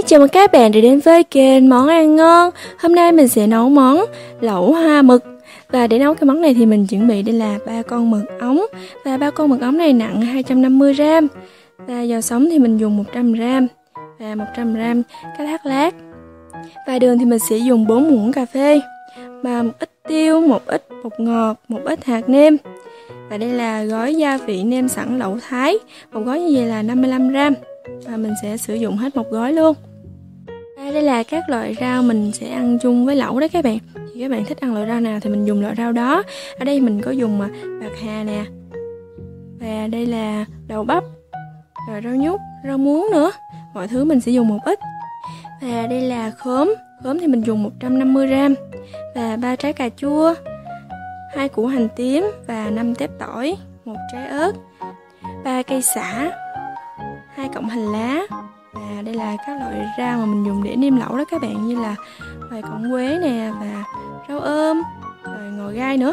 Hi, chào mừng các bạn đã đến với kênh Món Ăn Ngon. Hôm nay mình sẽ nấu món lẩu hoa mực. Và để nấu cái món này thì mình chuẩn bị đây là 3 con mực ống. Và 3 con mực ống này nặng 250g. Và dầu sống thì mình dùng 100g. Và 100g cá thác lát. Và đường thì mình sẽ dùng 4 muỗng cà phê. Và 1 ít tiêu, 1 ít bột ngọt, 1 ít hạt nêm. Và đây là gói gia vị nêm sẵn lẩu Thái. Một gói như vậy là 55g. Và mình sẽ sử dụng hết một gói luôn. Đây là các loại rau mình sẽ ăn chung với lẩu đấy các bạn. Thì các bạn thích ăn loại rau nào thì mình dùng loại rau đó. Ở đây mình có dùng bạc hà nè. Và đây là đậu bắp. Rồi rau nhút, rau muống nữa. Mọi thứ mình sẽ dùng một ít. Và đây là khóm. Khóm thì mình dùng 150g. Và 3 trái cà chua, 2 củ hành tím và 5 tép tỏi, 1 trái ớt, 3 cây sả, 2 cọng hành lá. Và đây là các loại rau mà mình dùng để nêm lẩu đó các bạn, như là vài cọng quế nè và rau ôm, rồi ngò gai nữa.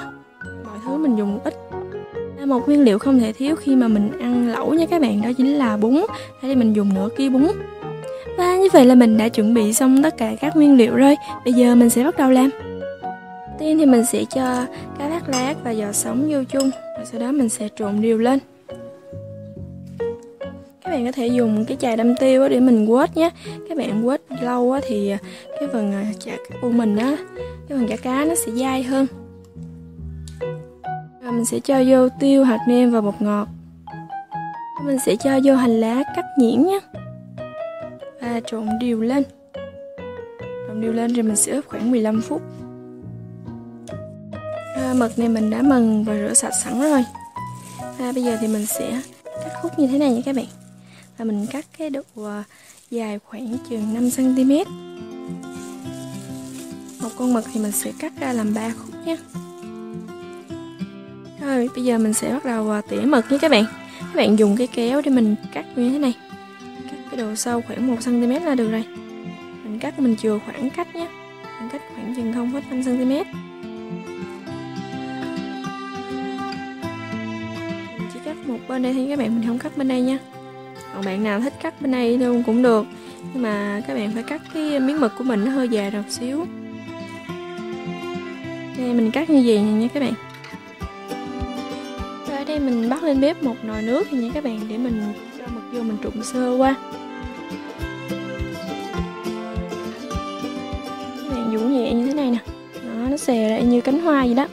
Mọi thứ mình dùng một ít. Một nguyên liệu không thể thiếu khi mà mình ăn lẩu nha các bạn, đó chính là bún. Đây mình dùng nửa kg bún. Và như vậy là mình đã chuẩn bị xong tất cả các nguyên liệu rồi. Bây giờ mình sẽ bắt đầu làm. Tiên thì mình sẽ cho cá thác lát và giò sống vô chung. Rồi sau đó mình sẽ trộn đều lên. Các bạn có thể dùng cái chài đâm tiêu để mình quết nhé. Các bạn quết lâu thì cái phần chả của mình á, cái phần chả cá nó sẽ dai hơn. Rồi mình sẽ cho vô tiêu, hạt nêm và bột ngọt. Mình sẽ cho vô hành lá cắt nhuyễn nhé. Và trộn đều lên. Trộn đều lên rồi mình sẽ ướp khoảng 15 phút. Mực này mình đã mần và rửa sạch sẵn rồi. Và bây giờ thì mình sẽ cắt khúc như thế này nha các bạn. Và mình cắt cái độ dài khoảng chừng 5cm. Một con mực thì mình sẽ cắt ra làm 3 khúc nha. Rồi bây giờ mình sẽ bắt đầu tỉa mực nha các bạn. Các bạn dùng cái kéo để mình cắt như thế này. Cắt cái độ sâu khoảng 1cm là được rồi. Mình cắt, mình chừa khoảng cách nhé. Mình cắt khoảng chừng 0,5cm. Một bên đây thì các bạn, mình không cắt bên đây nha. Còn bạn nào thích cắt bên đây luôn cũng được. Nhưng mà các bạn phải cắt cái miếng mực của mình nó hơi dài một xíu. Đây mình cắt như vậy nha các bạn. Rồi ở đây mình bắt lên bếp một nồi nước thì nha các bạn, để mình cho mực vô mình trụng sơ qua. Các bạn dũa nhẹ như thế này nè. Đó, nó xè ra như cánh hoa vậy đó.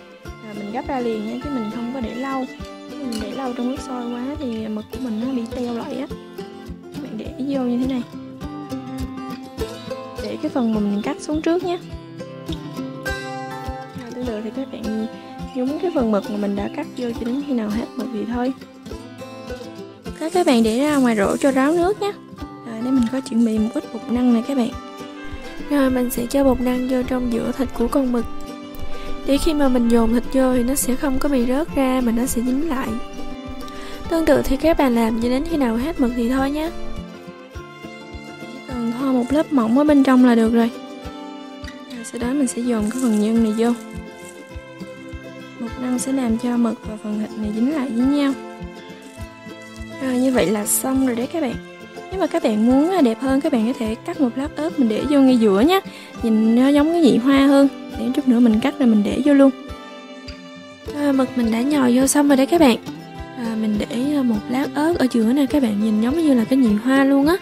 Rồi mình gấp ra liền nha, chứ mình không có để lâu. Mình để lâu trong nước sôi quá thì mực của mình nó bị teo lại á. Các bạn để vô như thế này. Để cái phần mình cắt xuống trước nhé. Rồi tới lượt thì các bạn nhúng cái phần mực mà mình đã cắt vô cho đến khi nào hết mực thì thôi. Các bạn để ra ngoài rổ cho ráo nước nhé. Rồi đây mình có chuẩn bị một ít bột năng này các bạn. Rồi mình sẽ cho bột năng vô trong giữa thịt của con mực. Để khi mà mình dồn thịt vô thì nó sẽ không có bị rớt ra mà nó sẽ dính lại. Tương tự thì các bạn làm cho đến khi nào hết mực thì thôi nhé. Chỉ cần thoa một lớp mỏng ở bên trong là được rồi. Rồi sau đó mình sẽ dồn cái phần nhân này vô. Bột năng sẽ làm cho mực và phần thịt này dính lại với nhau. Rồi như vậy là xong rồi đấy các bạn. Nếu mà các bạn muốn đẹp hơn, các bạn có thể cắt một lát ớt mình để vô ngay giữa nhé. Nhìn nó giống cái dị hoa hơn. Để chút nữa mình cắt rồi mình để vô luôn. Mực mình đã nhồi vô xong rồi đấy các bạn. Mình để một lát ớt ở giữa nè các bạn, nhìn giống như là cái nhụy hoa luôn á.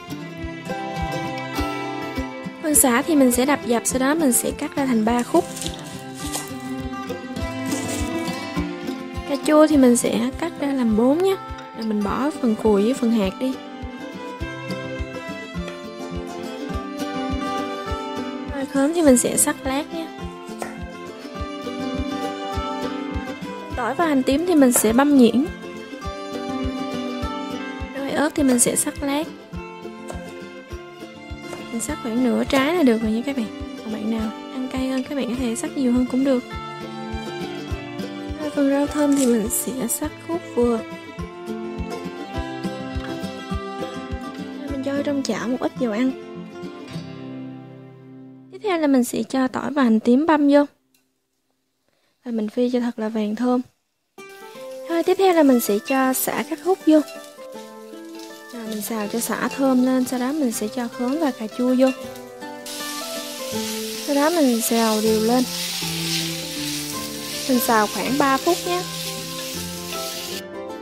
Phần sả thì mình sẽ đập dập, sau đó mình sẽ cắt ra thành 3 khúc. Cà chua thì mình sẽ cắt ra làm 4 nhé. Rồi mình bỏ phần cùi với phần hạt đi. Rồi khóm thì mình sẽ sắc lát nhé. Tỏi và hành tím thì mình sẽ băm nhuyễn. Rồi ớt thì mình sẽ sắc lát. Mình sắc khoảng nửa trái là được rồi nha các bạn. Còn bạn nào ăn cay hơn các bạn có thể sắc nhiều hơn cũng được. Rồi phần rau thơm thì mình sẽ sắc khúc vừa. Rồi mình cho trong chảo một ít dầu ăn. Tiếp theo là mình sẽ cho tỏi và hành tím băm vô. Rồi mình phi cho thật là vàng thơm. Rồi tiếp theo là mình sẽ cho sả cắt khúc vô. Rồi mình xào cho sả thơm lên, sau đó mình sẽ cho khóm và cà chua vô. Sau đó mình xào đều lên. Mình xào khoảng 3 phút nhé.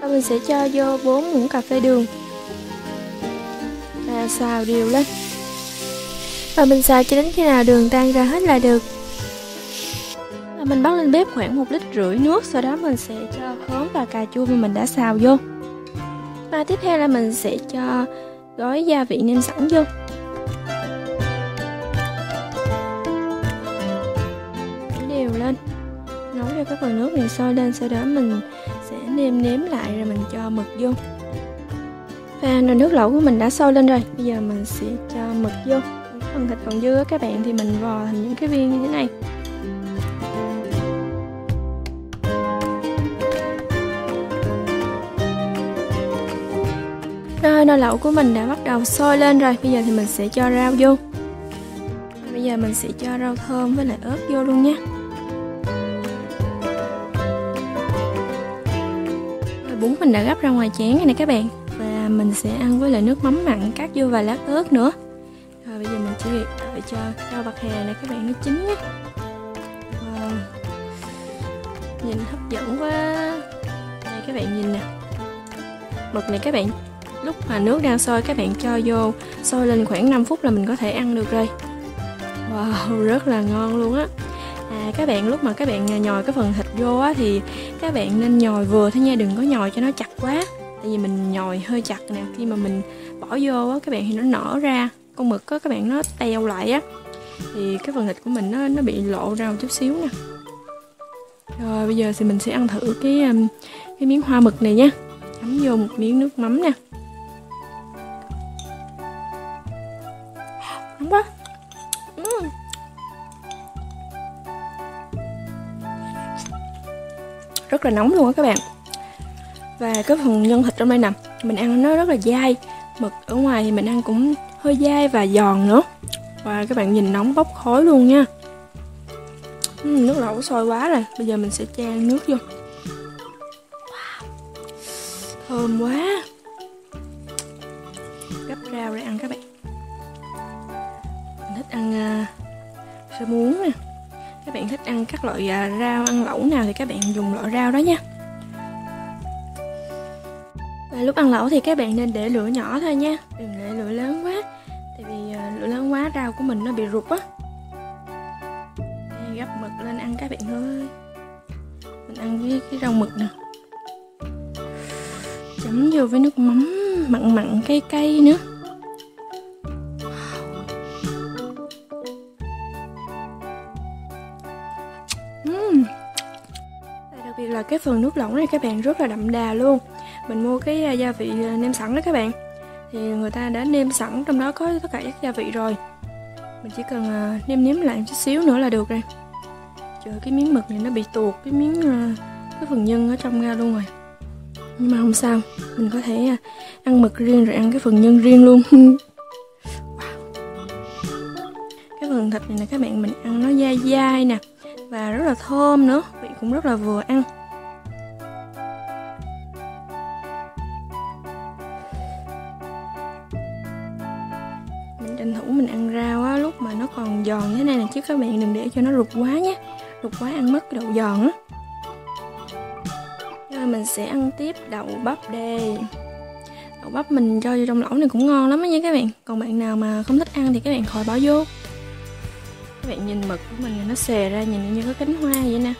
Và mình sẽ cho vô 4 muỗng cà phê đường. Và xào đều lên. Và mình xào cho đến khi nào đường tan ra hết là được. Và mình bắt lên bếp khoảng 1,5 lít nước. Sau đó mình sẽ cho khóm và cà chua mà mình đã xào vô. Và tiếp theo là mình sẽ cho gói gia vị nêm sẵn vô. Đều lên. Nấu cho các phần nước này sôi lên. Sau đó mình sẽ nêm lại rồi mình cho mực vô. Và nồi nước lẩu của mình đã sôi lên rồi. Bây giờ mình sẽ cho mực vô. Phần thịt còn dư các bạn thì mình vò thành những cái viên như thế này. Rồi nồi lẩu của mình đã bắt đầu sôi lên rồi. Bây giờ thì mình sẽ cho rau vô. Bây giờ mình sẽ cho rau thơm với lại ớt vô luôn nhé. Rồi bún mình đã gấp ra ngoài chén này nè các bạn. Và mình sẽ ăn với lại nước mắm mặn cắt vô vài lát ớt nữa. Rồi bây giờ mình chỉ việc đợi cho rau bạc hà này các bạn nó chín nhé. Wow. Nhìn hấp dẫn quá. Đây các bạn nhìn nè. Mực này các bạn. Lúc mà nước đang sôi các bạn cho vô, sôi lên khoảng 5 phút là mình có thể ăn được rồi. Wow, rất là ngon luôn á. Các bạn lúc mà các bạn nhồi cái phần thịt vô á thì các bạn nên nhồi vừa thôi nha, đừng có nhồi cho nó chặt quá. Tại vì mình nhồi hơi chặt nè, khi mà mình bỏ vô á các bạn thì nó nở ra, con mực á các bạn nó teo lại á. Thì cái phần thịt của mình nó bị lộ ra một chút xíu nè. Rồi bây giờ thì mình sẽ ăn thử cái miếng hoa mực này nha. Chấm vô một miếng nước mắm nè. Quá. Rất là nóng luôn á các bạn. Và cái phần nhân thịt trong đây nè, mình ăn nó rất là dai. Mực ở ngoài thì mình ăn cũng hơi dai và giòn nữa. Và các bạn nhìn nóng bốc khói luôn nha. Nước lẩu sôi quá rồi. Bây giờ mình sẽ chan nước vô. Thơm quá. Gắp rau để ăn các bạn. Ăn sơ muống nè. Các bạn thích ăn các loại rau, ăn lẩu nào thì các bạn dùng loại rau đó nha. Và lúc ăn lẩu thì các bạn nên để lửa nhỏ thôi nha, đừng để lửa lớn quá. Tại vì lửa lớn quá rau của mình nó bị rụt á. Gắp mực lên ăn các bạn ơi. Mình ăn với cái rau mực nè. Chấm vô với nước mắm mặn cay cay nữa. Đặc biệt là cái phần nước lẩu này các bạn rất là đậm đà luôn. Mình mua cái gia vị nêm sẵn đó các bạn. Thì người ta đã nêm sẵn trong đó có tất cả các gia vị rồi. Mình chỉ cần nêm lại một chút xíu nữa là được rồi. Trời, cái miếng mực này nó bị tuột cái phần nhân ở trong ra luôn rồi. Nhưng mà không sao, mình có thể ăn mực riêng rồi ăn cái phần nhân riêng luôn. Wow. Cái phần thịt này nè các bạn, mình ăn nó dai dai nè. Và rất là thơm nữa, vị cũng rất là vừa ăn. Mình tranh thủ mình ăn rau á, lúc mà nó còn giòn thế này nè, chứ các bạn đừng để cho nó rụt quá nhé. Rụt quá ăn mất cái đậu giòn á. Rồi mình sẽ ăn tiếp đậu bắp đây. Đậu bắp mình cho vô trong lẩu này cũng ngon lắm á nha các bạn. Còn bạn nào mà không thích ăn thì các bạn khỏi bỏ vô. Các bạn nhìn mực của mình nó xòe ra, nhìn như có cánh hoa vậy nè.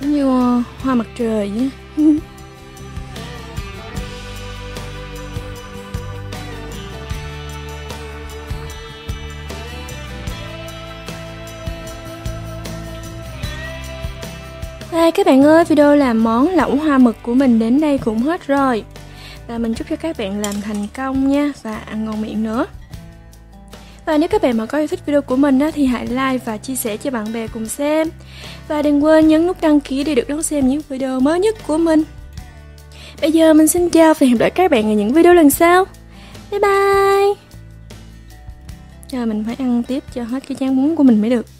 Giống như hoa mặt trời vậy. Và các bạn ơi, video làm món lẩu hoa mực của mình đến đây cũng hết rồi. Và mình chúc cho các bạn làm thành công nha, và ăn ngon miệng nữa. Và nếu các bạn mà có yêu thích video của mình thì hãy like và chia sẻ cho bạn bè cùng xem. Và đừng quên nhấn nút đăng ký để được đón xem những video mới nhất của mình. Bây giờ mình xin chào và hẹn gặp lại các bạn ở những video lần sau. Bye bye. Trời, mình phải ăn tiếp cho hết cái chén bún của mình mới được.